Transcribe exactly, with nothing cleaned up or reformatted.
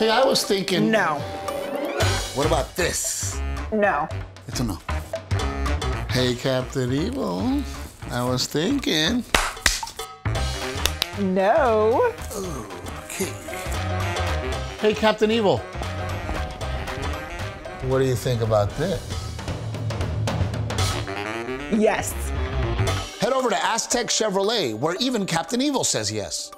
Hey, I was thinking... No. What about this? No. It's a no. Hey, Captain Evil, I was thinking... No. Okay. Hey, Captain Evil, what do you think about this? Yes. Head over to Aztec Chevrolet, where even Captain Evil says yes.